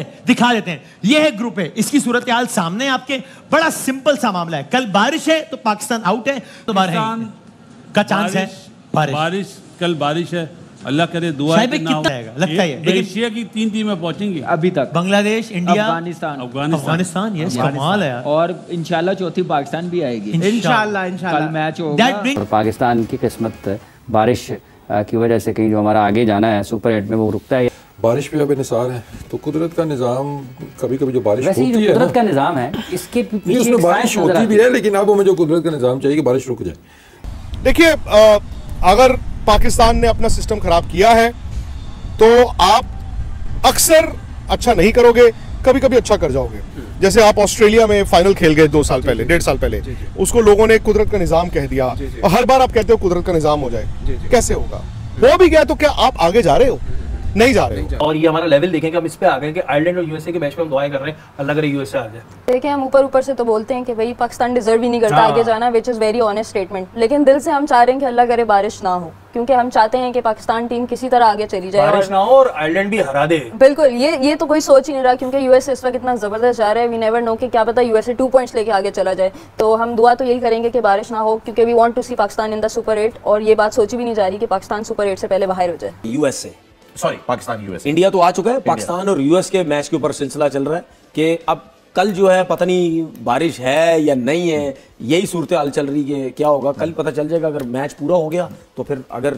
है, दिखा देते हैं। ये है ग्रुप है, इसकी सूरत हाल सामने आपके। बड़ा सिंपल सा मामला है, कल बारिश है तो पाकिस्तान आउट है तो बाहर का चांस है। बारिश कल बारिश है, अल्लाह करे दुआ है लगता है। लेकिन एशिया की 3 टीमें पहुंचेंगी अभी तक, बांग्लादेश, इंडिया, अफगानिस्तान। यस, कमाल है। और इंशाल्लाह चौथी पाकिस्तान भी आएगी, इंशाल्लाह इंशाल्लाह मैच होगा। पाकिस्तान की किस्मत बारिश की वजह से कहीं जो हमारा आगे जाना है सुपर 8 में वो रुकता है। बारिश पे अब निसार है तो कुदरत का निज़ाम, कभी कभी जो बारिश होती है, कुदरत का निज़ाम है, इसके पीछे बारिश होती भी है, लेकिन अब हमें जो कुदरत का निज़ाम चाहिए कि बारिश रुक जाए। देखिए, अगर पाकिस्तान ने अपना सिस्टम खराब किया है तो आप अक्सर अच्छा नहीं करोगे, कभी कभी अच्छा कर जाओगे। जैसे आप ऑस्ट्रेलिया में फाइनल खेल गए 2 साल पहले 1.5 साल पहले, उसको लोगों ने कुदरत का निज़ाम कह दिया, और हर बार आप कहते हो कुदरत का निज़ाम हो जाए, कैसे होगा? वो भी गया तो क्या आप आगे जा रहे हो? नहीं जा रहे हो। और ये हमारा लेवल देखें कि हम इस पे आ गए कि आयरलैंड और यूएसए के मैच में हम दुआएं कर रहे हैं, अल्लाह करे यूएसए आ जाए। देखिए, हम ऊपर से तो बोलते हैं कि भाई पाकिस्तान डिजर्व ही नहीं करता आगे जाना, which is very honest statement, लेकिन दिल से हम चाह रहे हैं कि अल्लाह करे बारिश ना हो, क्योंकि हम चाहते हैं कि पाकिस्तान टीम किसी तरह आगे चली जाए, बारिश ना हो और आयरलैंड भी हरा दे। बिल्कुल, ये तो कोई सोच ही नहीं रहा, क्योंकि यूएसए इस वक्त इतना ज़बरदस्त जा रहा है, वी नेवर नो कि क्या पता यूएसए 2 पॉइंट्स लेके आगे चला जाए। तो हम दुआ तो यही करेंगे कि बारिश ना हो, क्योंकि we want to see Pakistan in the super 8, और ये बात सोची भी नहीं जा रही कि पाकिस्तान सुपर 8 से पहले बाहर हो जाए। USA sorry Pakistan US, India तो आ चुका है, पाकिस्तान और यूएस के मैच के ऊपर सिलसिला चल रहा है कि अब कल जो है पता नहीं बारिश है या नहीं है, यही सूरत हाल चल रही है। क्या होगा कल पता चल जाएगा, अगर मैच पूरा हो गया तो फिर अगर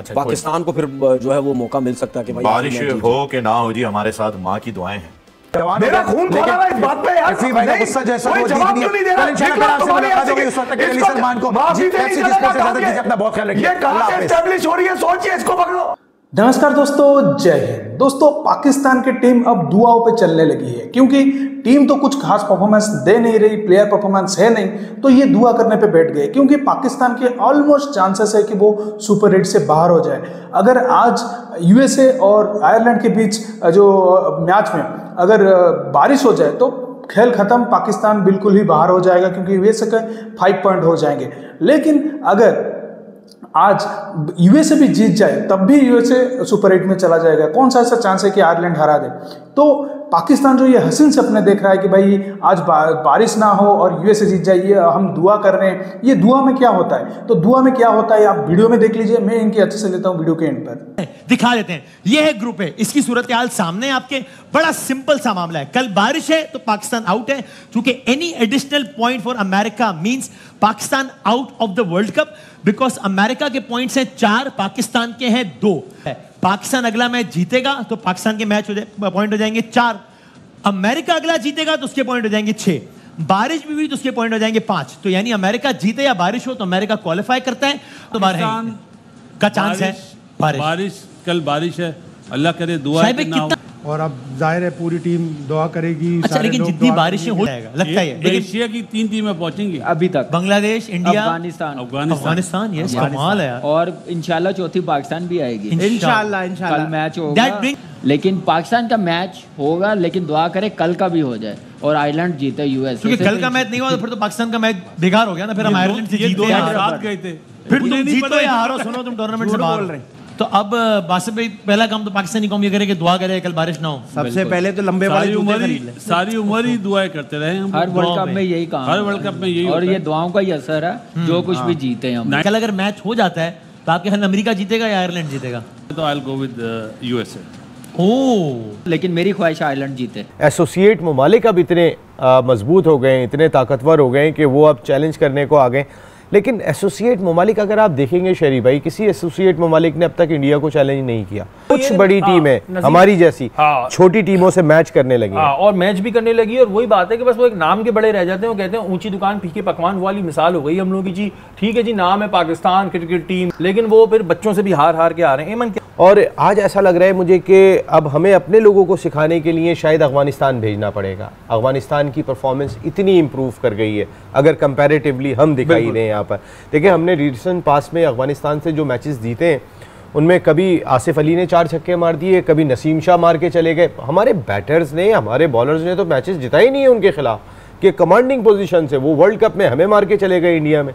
अच्छा पाकिस्तान को फिर जो है वो मौका मिल सकता है कि भाई बारिश हो कि ना हो जी, हमारे साथ माँ की दुआएं हैं। मेरा खून खोला है इस बात पे यार, भाई का गुस्सा जैसा कोई जवाब क्यों नहीं दे रहा? इंशाल्लाह आपसे मुलाकात होगी उस वक्त तक। अली सलमान को माफी देने की इजाजत दीजिए, अपना बहुत ख्याल रखिए। ये कहां से एस्टैब्लिश हो रही है, सोचिए, इसको पकड़ो। नमस्कार दोस्तों, जय हिंद। दोस्तों, पाकिस्तान की टीम अब दुआओं पे चलने लगी है, क्योंकि टीम तो कुछ खास परफॉर्मेंस दे नहीं रही, प्लेयर परफॉर्मेंस है नहीं, तो ये दुआ करने पे बैठ गए, क्योंकि पाकिस्तान के ऑलमोस्ट चांसेस है कि वो सुपर 8 से बाहर हो जाए। अगर आज यूएसए और आयरलैंड के बीच जो मैच में अगर बारिश हो जाए तो खेल खत्म, पाकिस्तान बिल्कुल ही बाहर हो जाएगा, क्योंकि यूएसए के 5 पॉइंट हो जाएंगे। लेकिन अगर आज यूएसए भी जीत जाए तब भी यूएसए सुपर 8 में चला जाएगा। कौन सा ऐसा चांस है कि आयरलैंड हरा दे? तो पाकिस्तान जो ये हसीन सपने देख रहा है कि भाई आज बारिश ना हो और यूएसए जीत जाए, ये हम दुआ कर रहे हैं, ये दुआ में क्या होता है? तो दुआ में क्या होता है आप वीडियो में देख लीजिए, मैं इनकी अच्छे से लेता हूँ, वीडियो के एंड पर दिखा देते हैं। ये है ग्रुप है, इसकी सूरत हाल सामने आपके। बड़ा सिंपल सा मामला है, कल बारिश है तो पाकिस्तान आउट है, चूंकि any additional point for America means Pakistan out of the world cup, because America के पॉइंट्स हैं 4, पाकिस्तान के हैं 2। पाकिस्तान अगला मैच जीतेगा तो पाकिस्तान के मैच पॉइंट हो जाएंगे 4, अमेरिका अगला जीतेगा तो उसके पॉइंट हो जाएंगे 6, बारिश भी हुई तो उसके पॉइंट हो जाएंगे 5। तो यानी अमेरिका जीते या बारिश हो तो अमेरिका क्वालिफाई करता है, तो बाहर का चांस है। बारिश कल बारिश है, अल्लाह करे दुआ है ना हो, और अब जाहिर है पूरी टीम दुआ करेगी। अच्छा, लेकिन जितनी बारिशें हो जाएगा लगता है, लेकिन एशिया की 3 टीमें पहुंचेंगी अभी तक, बांग्लादेश, इंडिया, अफगानिस्तान। यस, कमाल है। और इंशाल्लाह चौथी पाकिस्तान भी आएगी, इंशाल्लाह इंशाल्लाह कल मैच होगा, लेकिन पाकिस्तान का मैच होगा, लेकिन दुआ करे कल का भी हो जाए और आयरलैंड जीते यूएस, क्योंकि कल का मैच नहीं हुआ तो फिर तो पाकिस्तान का मैच बेकार हो गया ना, फिर हम आयरलैंड से जीते साथ गए थे, फिर तुम जीतो या हारो, सुनो तुम टूर्नामेंट से बाहर हो रहे। तो अब बासित भाई, पहला काम तो पाकिस्तानी कौम ये करे कि दुआ करे कल बारिश ना हो। सबसे पहले तो लंबे वाले जूते खरीद ले, सारी उम्र ही दुआएं करते रहे हम, हर वर्ल्ड कप में यही काम, हर वर्ल्ड कप में यही, और ये दुआओं का ही असर है, जो कुछ भी जीते हैं हम। कल अगर मैच हो जाता है तो आपके ख्याल अमेरिका जीतेगा या आयरलैंड जीतेगा? तो I will go with USA. Oh, लेकिन मेरी ख्वाहिश आयरलैंड जीते। एसोसिएट ममालिक अब इतने मजबूत हो गए, इतने ताकतवर हो गए कि वो अब चैलेंज करने को आ गए। लेकिन एसोसिएट ममालिक अगर आप देखेंगे शरीफ भाई, किसी एसोसिएट ममालिक ने अब तक इंडिया को चैलेंज नहीं किया। कुछ बड़ी टीमें हमारी जैसी छोटी टीमों से मैच करने लगी और मैच भी करने लगी, और वही बात है कि बस वो एक नाम के बड़े रह जाते हैं। वो कहते हैं ऊंची दुकान फीके पकवान वाली मिसाल हो गई हम लोगों की। जी ठीक है जी, नाम है पाकिस्तान क्रिकेट टीम, लेकिन वो फिर बच्चों से भी हार हार के आ रहे हैं। और आज ऐसा लग रहा है मुझे कि अब हमें अपने लोगों को सिखाने के लिए शायद अफगानिस्तान भेजना पड़ेगा। अफगानिस्तान की परफॉर्मेंस इतनी इम्प्रूव कर गई है अगर कंपैरेटिवली हम दिखाई दें यहाँ पर। देखिए, हमने रिसेंट पास में अफगानिस्तान से जो मैचेस जीते हैं उनमें कभी आसिफ अली ने 4 छक्के मार दिए, कभी नसीम शाह मार के चले गए। हमारे बैटर्स ने, हमारे बॉलर्स ने तो मैचेस जिता ही नहीं है उनके खिलाफ, कि कमांडिंग पोजिशन से वो वर्ल्ड कप में हमें मार के चले गए इंडिया में।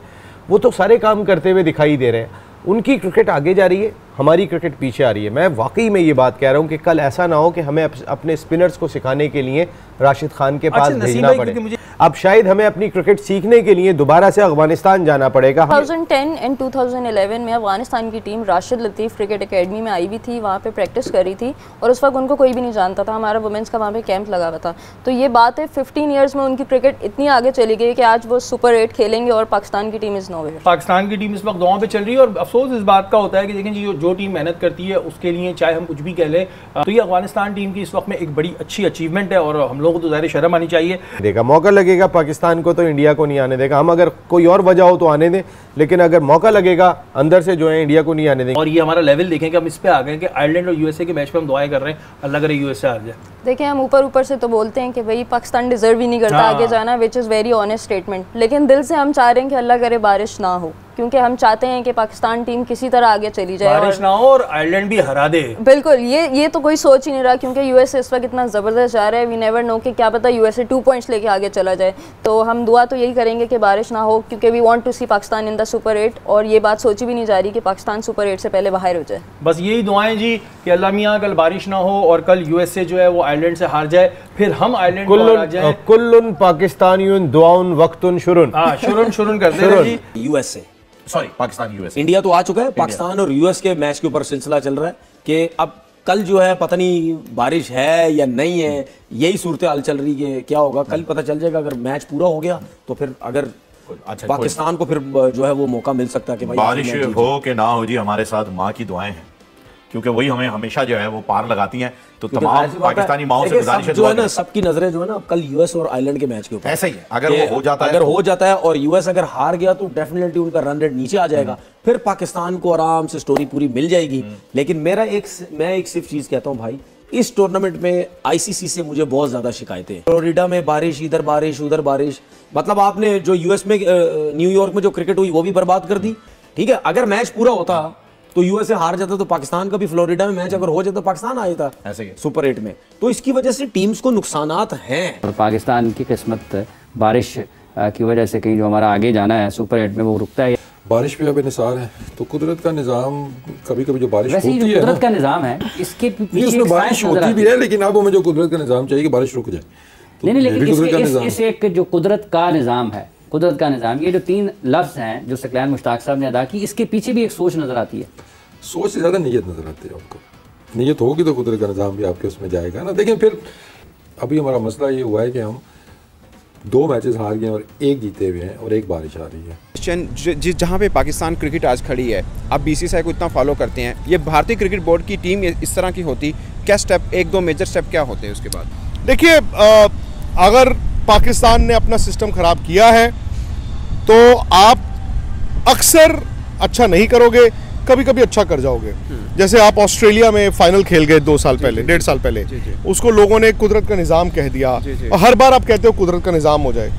वो तो सारे काम करते हुए दिखाई दे रहे हैं, उनकी क्रिकेट आगे जा रही है। हमारी क्रिकेट पीछे आ रही है। मैं वाकई में ये बात कह रहा हूँ कि कल ऐसा ना हो कि हमें अपने स्पिनर्स को सिखाने के लिए राशिद खान के पास भेजना पड़े। अब शायद हमें अपनी क्रिकेट सीखने के लिए दोबारा से अफगानिस्तान जाना पड़ेगा। 2010 एंड 2011 में अफगानिस्तान की team Rashid Latif cricket academy में आई भी थी, वहाँ पे प्रैक्टिस करी थी और उस वक्त उनको कोई भी नहीं जानता था। हमारा वुमेंस का वहाँ पे कैंप लगा हुआ था। तो ये बात है 15 ईयर्स में उनकी क्रिकेट इतनी आगे चली गई कि आज वो सुपर 8 खेलेंगे और पाकिस्तान की टीम इज़ नोवेयर। पाकिस्तान की टीम इस वक्त गाँव पर चल रही है और अफसोस इस बात का होता है कि देखें जी जो टीम मेहनत करती है उसके लिए चाहे हम कुछ भी कह लें। तो ये अफगानिस्तान टीम की इस वक्त में एक बड़ी अच्छी अचीवमेंट है और हम लोगों को तो ज़ाहिर शर्म आनी चाहिए। देखा मौका लगेगा पाकिस्तान को तो इंडिया को नहीं आने देगा। हम अगर कोई और वजह हो तो आने दें, लेकिन अगर मौका लगेगा अंदर से जो है इंडिया को नहीं आने देंगे। और ये हमारा लेवल देखें कि हम इस पे आ गए कि आयरलैंड और यूएसए के मैच पे हम दुआएं कर रहे हैं अल्लाह करे यूएसए आ जाए। देखें हम ऊपर ऊपर से तो बोलते हैं कि भाई पाकिस्तान डिजर्व ही नहीं करता आगे जाना, which is very honest statement, लेकिन दिल से हम चाह रहे हैं कि अल्लाह करे बारिश ना हो, क्योंकि हम चाहते हैं कि पाकिस्तान टीम किसी तरह आगे चली जाए, बारिश ना हो और आयरलैंड भी हरा दे। बिल्कुल ये तो कोई सोच ही नहीं रहा, क्योंकि यूएसए इस वक्त इतना ज़बरदस्त जा रहा है। वी नेवर नो कि क्या पता यूएसए 2 पॉइंट्स लेके आगे चला जाए। तो हम दुआ तो यही करेंगे कि बारिश ना हो, क्योंकि we want to see Pakistan in the super 8 और ये बात सोची भी नहीं जा रही कि पाकिस्तान सुपर 8 से पहले बाहर हो जाए। बस यही दुआएं जी कि अल्लाह मियां कल बारिश ना हो और कल यूएसए जो है वो आयरलैंड से हार जाए, फिर हम आयरलैंड को हार जाए। कुल्लुन पाकिस्तानियुन दुआउन वक्तुन शुरुन। हां शुरुन शुरुन करते हैं जी। USA sorry Pakistan US India तो आ चुका है। पाकिस्तान और यूएस के मैच के ऊपर सिलसिला चल रहा है कि अब कल जो है पता नहीं बारिश है या नहीं है, यही सूरत हाल चल रही है। क्या होगा कल पता चल जाएगा। अगर मैच पूरा हो गया तो फिर अगर अच्छा पाकिस्तान को फिर जो है वो मौका मिल सकता है कि भाई बारिश हो कि ना हो जी हमारे साथ माँ की दुआएं हैं, क्योंकि वही हमें हमेशा जो है वो पार लगाती हैं। तो तमाम पाकिस्तानी माओं से गुजारिश है जो है ना सबकी नजरें जो है ना कल यूएस और आयरलैंड के मैच के ऊपर ऐसा ही है। अगर वो हो जाता है और यूएस अगर हार गया तो डेफिनेटली उनका रन रेट नीचे आ जाएगा, फिर पाकिस्तान को आराम से स्टोरी पूरी मिल जाएगी। लेकिन मैं एक सिर्फ चीज कहता हूँ भाई, इस टूर्नामेंट में आईसीसी से मुझे बहुत ज्यादा शिकायतें हैं। फ्लोरिडा में बारिश, इधर बारिश उधर बारिश, मतलब आपने जो यूएस में न्यूयॉर्क में जो क्रिकेट हुई वो भी बर्बाद कर दी। ठीक है अगर मैच पूरा होता तो यूएसए हार जाता तो पाकिस्तान का भी फ्लोरिडा में मैच अगर हो जाता पाकिस्तान आ जाता ऐसे ही सुपर 8 में। तो इसकी वजह से टीम्स को नुकसानात हैं और पाकिस्तान की किस्मत बारिश की वजह से कहीं जो हमारा आगे जाना है सुपर 8 में वो रुकता है। बारिश पे अब इंसार है तो कुदरत का निज़ाम कभी कभी जो बारिश होती है कुदरत का निज़ाम है, इसके पीछे उसमें बारिश होती भी है, लेकिन अब हमें जो कुदरत का निज़ाम चाहिए कि बारिश रुक जाए। नहीं नहीं लेकिन इस एक जो कुदरत का निज़ाम है, कुदरत का निज़ाम, ये जो 3 लफ्ज़ हैं जो सकलैन मुश्ताक साहब ने अदा की, इसके पीछे भी एक सोच नज़र आती है। सोच से ज़्यादा नीयत नज़र आती है आपको। नीयत होगी तो कुदरत का निज़ाम भी आपके उसमें जाएगा ना। देखें फिर अभी हमारा मसला ये हुआ है कि हम 2 मैचेस हार गए और 1 जीते हुए हैं और 1 बारिश आ रही है। जिस जहाँ पे पाकिस्तान क्रिकेट आज खड़ी है, आप बीसीसीआई को इतना फॉलो करते हैं, ये भारतीय क्रिकेट बोर्ड की टीम इस तरह की होती क्या? स्टेप 1-2 मेजर स्टेप क्या होते हैं उसके बाद? देखिए अगर पाकिस्तान ने अपना सिस्टम ख़राब किया है तो आप अक्सर अच्छा नहीं करोगे, कभी कभी अच्छा कर जाओगे। जैसे आप ऑस्ट्रेलिया में फाइनल खेल गए 2 साल पहले 1.5 साल पहले, उसको लोगों ने कुदरत का निज़ाम कह दिया और हर बार आप कहते हो कुदरत का निज़ाम हो जाए,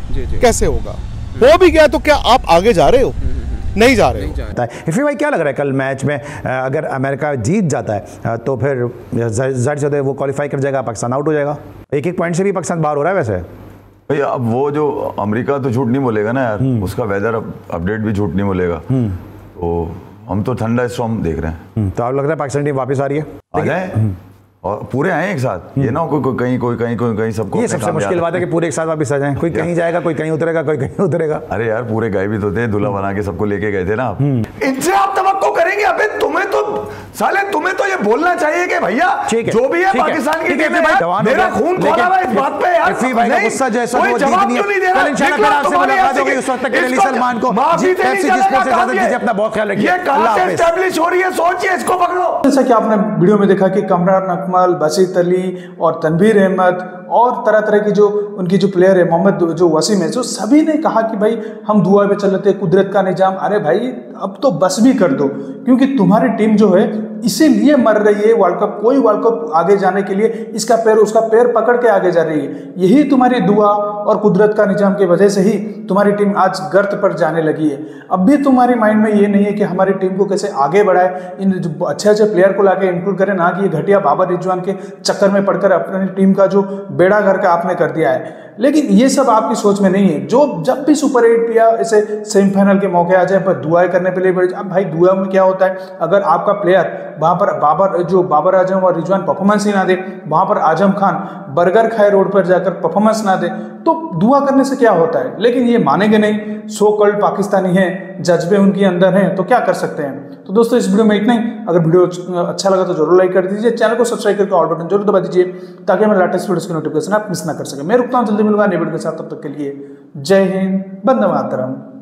कैसे होगा? हो भी गया तो क्या आप आगे जा रहे हो? नहीं जा रहे हो। हिफी भाई क्या लग रहा है कल मैच में अगर अमेरिका जीत जाता है तो फिर जाहिर सी बात है वो क्वालिफाई कर जाएगा, पाकिस्तान आउट हो जाएगा, 1-1 पॉइंट से भी पाकिस्तान बाहर हो रहा है। वैसे भैया अब वो जो अमेरिका तो झूठ नहीं बोलेगा ना यार, उसका वेदर अपडेट भी झूठ नहीं बोलेगा, तो हम तो ठंडा स्टॉर्म देख रहे हैं। तो आप लग रहा है पाकिस्तान टीम वापस आ रही है? आ जाए और पूरे आए एक साथ, ये ना कोई कहीं सबको। ये सबसे मुश्किल बात है कि पूरे एक साथ वापस आ जाएं, कोई कहीं जाएगा, कोई कहीं उतरेगा, कोई कहीं उतरेगा। अरे यार पूरे गायब होते हैं, दूल्हा बना के सबको लेके गए थे ना। इनसे आप तवक्को करेंगे? अबे तुम्हें तो ये बोलना चाहिए कि भैया जो भी है पाकिस्तान की टीम है, मेरा खून खौला हुआ इस बात पे यार, कोई जवाब क्यों नहीं दे रहा? इंशाल्लाह आपसे मुलाकात होगी उस वक्त तक। अली सलमान को एफसी जिसको से ज्यादा कीजिए, अपना बहुत ख्याल रखिए। ये कहां से एस्टैब्लिश हो रही है, सोचिए, इसको पकड़ो। जैसा कि आपने वीडियो में देखा कि कमरान बसीत अली और तनवीर अहमद और तरह तरह की जो उनकी जो प्लेयर है मोहम्मद जो वसीम है, जो सभी ने कहा कि भाई हम दुआ में चलते हैं, कुदरत का निजाम। अरे भाई अब तो बस भी कर दो, क्योंकि तुम्हारी टीम जो है इसीलिए मर रही है वर्ल्ड कप, कोई वर्ल्ड कप आगे जाने के लिए इसका पैर उसका पैर पकड़ के आगे जा रही है। यही तुम्हारी दुआ और कुदरत का निजाम की वजह से ही तुम्हारी टीम आज गर्त पर जाने लगी है। अब भी तुम्हारे माइंड में ये नहीं है कि हमारी टीम को कैसे आगे बढ़ाए, इन अच्छे प्लेयर को लाके इंक्लूड करें, ना कि ये घटिया बाबर रिजवान के चक्कर में पड़कर अपनी टीम का जो बेड़ा घर का आपने कर दिया है। लेकिन ये सब आपकी सोच में नहीं है। जो जब भी सुपर एट या ऐसे सेमीफाइनल के मौके आ जाए पर दुआएं करने पे लिए अब भाई दुआ में क्या होता है, अगर आपका प्लेयर वहाँ पर बाबर आजम और रिजवान परफॉर्मेंस ही ना दे, वहाँ पर आजम खान बर्गर खाए रोड पर जाकर परफॉर्मेंस ना दे तो दुआ करने से क्या होता है। लेकिन ये मानेंगे नहीं, सो कॉल्ड पाकिस्तानी हैं, जज्बे उनके अंदर हैं, तो क्या कर सकते हैं। तो दोस्तों इस वीडियो में इतना ही, अगर वीडियो अच्छा लगा तो जरूर लाइक कर दीजिए, चैनल को सब्सक्राइब करके ऑल बटन जरूर दबा दीजिए ताकि हमारे लेटेस्ट वीडियोस की नोटिफिकेशन आप मिस ना कर सकें। मैं रुकता हूँ, जल्दी मिलूंगा नए वीडियो के साथ, तब तक के लिए जय हिंद, वंदे मातरम।